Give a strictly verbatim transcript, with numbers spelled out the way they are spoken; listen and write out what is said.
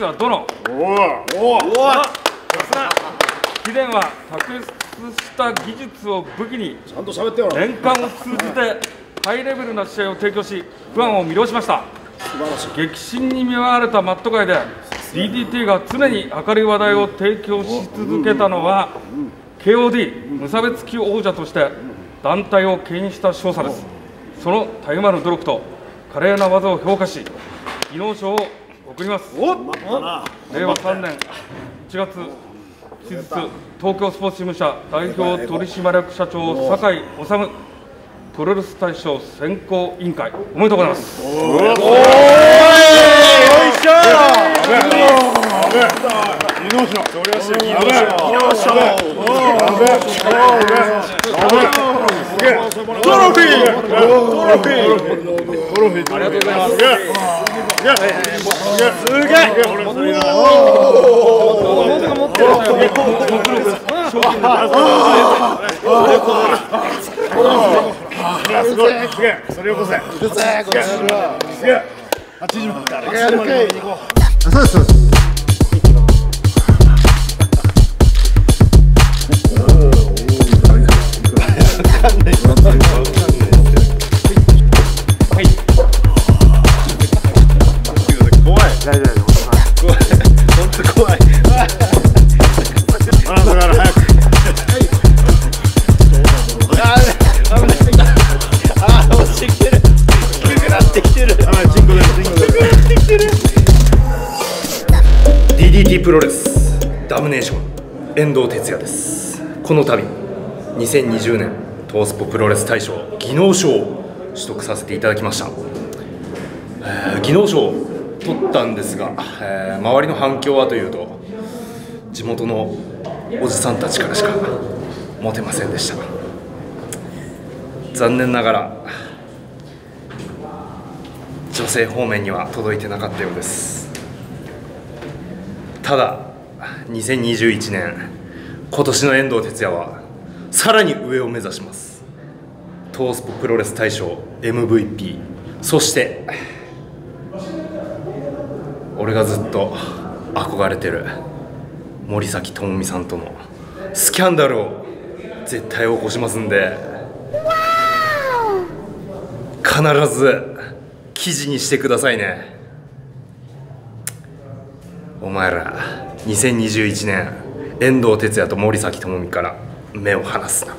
スはどの。おおお貴殿は卓越した技術を武器に年間を通じてハイレベルな試合を提供しファンを魅了しました。激震に見舞われたマット界で ディーディーティー が常に明るい話題を提供し続けたのは ケーオーディー 無差別級王者として団体を牽引した勝者です。そのたゆまぬ努力と華麗な技を評価し技能賞を贈ります。令和三年一月一日東京スポーツ新聞社代表取締役社長酒井治プロレス大賞選考委員会おめでとうございます。すごい、すげえ、それをこせ。すげえ、はちじゅうまん。そうです、そうです。ディーディーティー プロレスダムネーション遠藤哲也です。この度にせんにじゅうねんトースポプロレス大賞技能賞を取得させていただきました。えー、技能賞を取ったんですが、えー、周りの反響はというと地元のおじさんたちからしか持てませんでした。残念ながら女性方面には届いてなかったようです。ただにせんにじゅういちねん今年の遠藤哲也はさらに上を目指します。トースポプロレス大賞 エムブイピー そして俺がずっと憧れてる森崎智美さんとのスキャンダルを絶対起こしますんで必ず記事にしてくださいね。お前らにせんにじゅういちねん遠藤哲也と森崎智美から目を離すな。